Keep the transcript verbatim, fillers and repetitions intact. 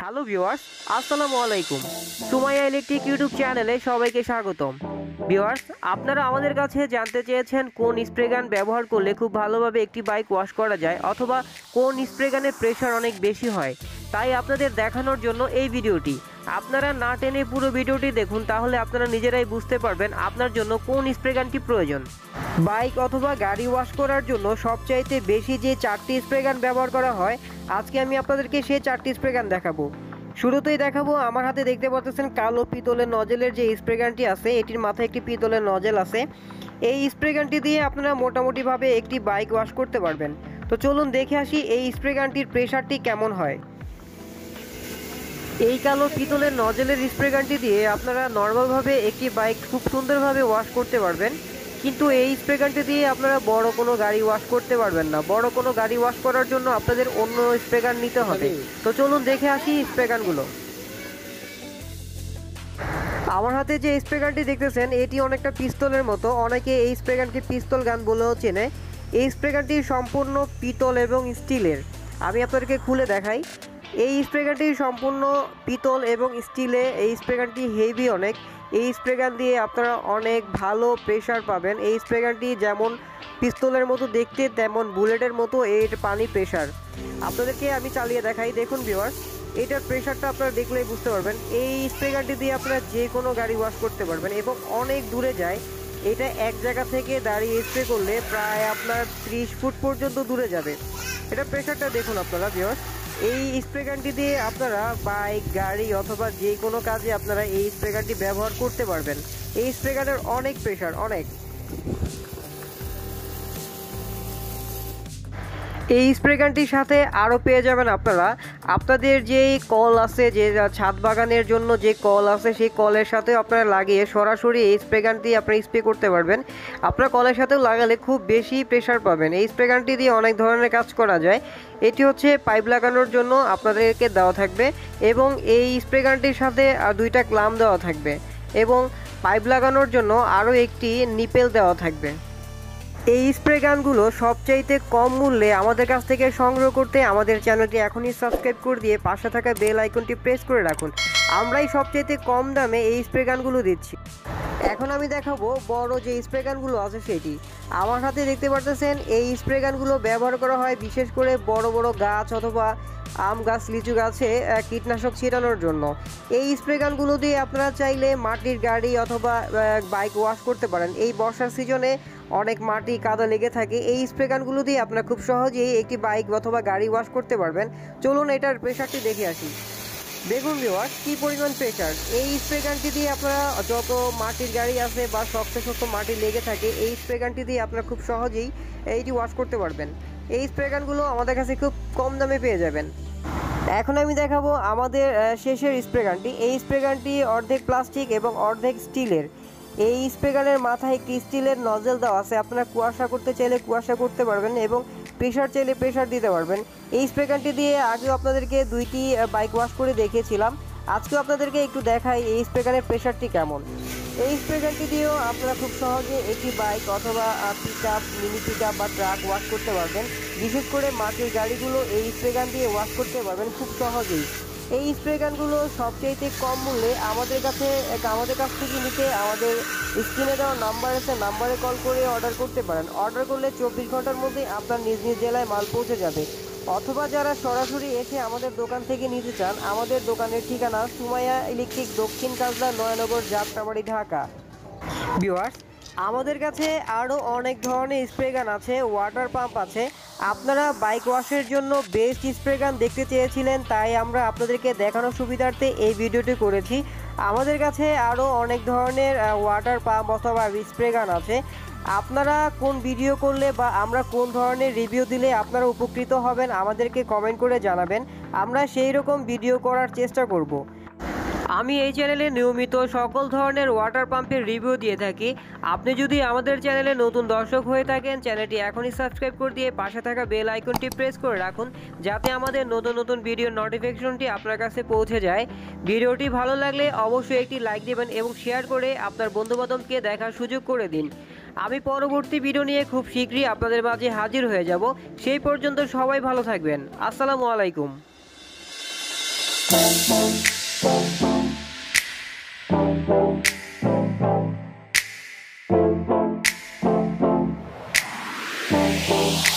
Hello viewers अस्सलामु आलैकुम सुमाइया electric YouTube चैनले सबाइके स्वागतम। Viewers आपनारा आमादेर काछे जानते चेयेछेन कोन स्प्रे गान व्यवहार करले खूब भालोभाबे एकटी बाइक वाश करा जाए अथवा कोन स्प्रे गाने प्रेसार अनेक बेशी हय, ताई आपनादेर देखानोर जोन्नो एई भिडियोटी आपनारा ना टेने पुरो भिडियोटी देखुन, ताहले आपनारा निजेराई बुझते पारबेन आपनार जोन्नो कोन स्प्रे गानटी प्रयोजन। बाइक अथवा गाड़ी वाश करार जोन्नो सबचाइते बेशी जे चारटी स्प्रे गान व्यवहार करा हय आजके आमी आपनादेरके सेई चारटी स्प्रे गान देखाबो। शुरूतेई देखाबो आमार हाथे देखते पाच्छेन कालो पितलेर नजेलेर जे स्प्रे गानटी आछे एटिर माथाय एकटी पितलेर नजेल आछे। एई स्प्रे गानटी दिये आपनारा मोटामुटी भावे एकटी बाइक वाश करते पारबेन। तो चलुन देखे आसि एई स्प्रे गानटिर प्रेसारटी केमन हय। एई कालो पितलेर नजेलेर स्प्रे गानटी दिये आपनारा नर्माल भावे एकटी बाइक खूब सुंदर भावे वाश करते पारबेन, किन्तु एई स्प्रे गानटी दिये आपनारा बड़ो कोनो गाड़ी वाश करते पारबेन ना। बड़ो कोनो गाड़ी वाश करार जोन्नो आपनादेर अन्य स्प्रे गान निते होबे। तो चलुन देखे आसि स्प्रे गानगुलो। आमार हाथे जे स्प्रे गानटी देखतेछेन एटी अनेकटा पिस्तलेर मतो, अनेके एई स्प्रे गानके पिस्तल गान बोलेओ चेने। एई स्प्रे गानटी सम्पूर्ण पितल एबं स्टीलेर। आमि आपनादेरके खुले देखाई। एई स्प्रे गानटी सम्पूर्ण पितल एबं स्टीले। एई स्प्रे गानटी हेवी अनेक। এই স্প্রে গান দিয়ে আপনারা অনেক ভালো প্রেসার পাবেন। এই স্প্রে গানটি যেমন পিস্তলের মতো দেখতে তেমন বুলেটের মতো এর পানি প্রেসার। আপনাদেরকে আমি চালিয়ে দেখাই, দেখুন ভিউয়ার্স এটার প্রেসারটা আপনারা দেখলেই বুঝতে পারবেন। এই স্প্রে গানটি দিয়ে আপনারা যে কোনো গাড়ি ওয়াশ করতে পারবেন এবং অনেক দূরে যায়। এটা এক জায়গা থেকে দাঁড়িয়ে স্প্রে করলে প্রায় আপনার ত্রিশ ফুট পর্যন্ত দূরে যাবে। এটা প্রেসারটা দেখুন আপনারা ভিউয়ার্স। এই স্প্রে গানটি দিয়ে আপনারা বাইক গাড়ি অথবা যে কোনো কাজে আপনারা এই স্প্রে গানটি ব্যবহার করতে পারবেন। এই স্প্রে গানের অনেক প্রেসার অনেক। এই স্প্রে গানটির সাথে আরও পেয়ে যাবেন আপনারা আপনাদের যে কল আছে, যে ছাদ বাগানের জন্য যে কল আছে সেই কলের সাথে আপনারা লাগিয়ে সরাসরি এই স্প্রে গানটি আপনারা স্প্রে করতে পারবেন। আপনার কলের সাথেও লাগালে খুব বেশি প্রেসার পাবেন। এই স্প্রে গানটি দিয়ে অনেক ধরনের কাজ করা যায়। এটি হচ্ছে পাইপ লাগানোর জন্য আপনাদেরকে দেওয়া থাকবে এবং এই স্প্রে গানটির সাথে আর দুইটা ক্লাম দেওয়া থাকবে এবং পাইপ লাগানোর জন্য আরও একটি নিপেল দেওয়া থাকবে। এই স্প্রে গানগুলো সবচাইতে কম মূল্যে আমাদের কাছ থেকে সংগ্রহ করতে আমাদের চ্যানেলটি এখনই সাবস্ক্রাইব করে দিয়ে পাশে থাকা বেল আইকনটি প্রেস করে রাখুন। আমরাই সবচাইতে কম দামে এই স্প্রে গানগুলো দিচ্ছি। এখন আমি দেখাবো বড় যে স্প্রে গানগুলো আছে সেটি। আমার হাতে দেখতে পারতেছেন এই স্প্রে গানগুলো ব্যবহার করা হয় বিশেষ করে বড় বড় গাছ অথবা আম গাছ লিচু গাছে কীটনাশক ছিটানোর জন্য। এই স্প্রে গানগুলো দিয়ে আপনারা চাইলে মাটির গাড়ি অথবা বাইক ওয়াশ করতে পারেন। এই বর্ষার সিজনে অনেক মাটি কাদা লেগে থাকে, এই স্প্রে গানগুলো দিয়ে আপনারা খুব সহজেই একটি বাইক অথবা গাড়ি ওয়াশ করতে পারবেন। চলুন এটার প্রেসারটি দেখে আসি। দেখুন ভিউয়ার্স কী পরিমাণ প্রেসার। এই স্প্রে গানটি দিয়ে আপনারা যত মাটির গাড়ি আছে বা শক্ত শক্ত মাটি লেগে থাকে এই স্প্রে গানটি দিয়ে আপনারা খুব সহজেই এইটি ওয়াশ করতে পারবেন। এই স্প্রে গানগুলো আমাদের কাছে খুব কম দামে পেয়ে যাবেন। এখন আমি দেখাবো আমাদের শেষের স্প্রে গানটি। এই স্প্রে গানটি অর্ধেক প্লাস্টিক এবং অর্ধেক স্টিলের। এই স্প্রে গানের মাথায় একটি স্টিলের নজেল দেওয়া আছে। আপনারা কুয়াশা করতে চাইলে কুয়াশা করতে পারবেন এবং প্রেসার চাইলে প্রেসার দিতে পারবেন। এই স্প্রে গানটি দিয়ে আগেও আপনাদেরকে দুইটি বাইক ওয়াশ করে দেখিয়েছিলাম, আজকেও আপনাদেরকে একটু দেখাই এই স্প্রে গানের প্রেসারটি কেমন। এই স্প্রে গানটি দিয়েও আপনারা খুব সহজে একটি বাইক অথবা pick up mini pick up বা ট্রাক ওয়াশ করতে পারবেন। বিশেষ করে মাটির গাড়িগুলো এই স্প্রে গান দিয়ে ওয়াশ করতে পারবেন খুব সহজেই। এই স্প্রে গানগুলো সবচেয়ে কম মূল্যে আমাদের কাছে আমাদের কাছ থেকে নিতে আমাদের স্ক্রিনে দেওয়া নাম্বার আছে, নাম্বারে কল করে অর্ডার করতে পারেন। অর্ডার করলে চব্বিশ ঘন্টার মধ্যে আপনার নিজ নিজ জেলায় মাল পৌঁছে যাবে। অথবা যারা সরাসরি এসে আমাদের দোকান থেকে নিতে চান, আমাদের দোকানের ঠিকানা সুমাইয়া ইলেকট্রিক দক্ষিণ কাজলা নয়নগর যাত্রাবাড়ি ঢাকা। ভিউয়ার্স আমাদের কাছে আরও অনেক ধরনের স্প্রে গান আছে, ওয়াটার পাম্প আছে। আপনারা বাইক ওয়াশের জন্য বেস্ট স্প্রে গান দেখতে চেয়েছিলেন, তাই আমরা আপনাদেরকে দেখানোর সুবিধার্থে এই ভিডিওটি করেছি। আমাদের কাছে আরও অনেক ধরনের ওয়াটার পাম্প অথবা স্প্রে গান আছে। আপনারা কোন ভিডিও করলে বা আমরা কোন ধরনের রিভিউ দিলে আপনারা উপকৃত হবেন আমাদেরকে কমেন্ট করে জানাবেন, আমরা সেই রকম ভিডিও করার চেষ্টা করব। আমি এই চ্যানেলে নিয়মিত সকল ধরনের ওয়াটার পাম্পের রিভিউ দিয়ে থাকি। আপনি যদি আমাদের চ্যানেলে নতুন দর্শক হয়ে থাকেন চ্যানেলটি এখনই সাবস্ক্রাইব করে দিয়ে পাশে থাকা বেল আইকনটি প্রেস করে রাখুন যাতে আমাদের নতুন নতুন ভিডিওর নোটিফিকেশনটি আপনার কাছে পৌঁছে যায়। ভিডিওটি ভালো লাগলে অবশ্যই একটি লাইক দেবেন এবং শেয়ার করে আপনার বন্ধুবান্ধবকে দেখার সুযোগ করে দিন। আমি পরবর্তী ভিডিও নিয়ে খুব শীঘ্রই আপনাদের মাঝে হাজির হয়ে যাব। সেই পর্যন্ত সবাই ভালো থাকবেন। আসসালামু আলাইকুম। Oh,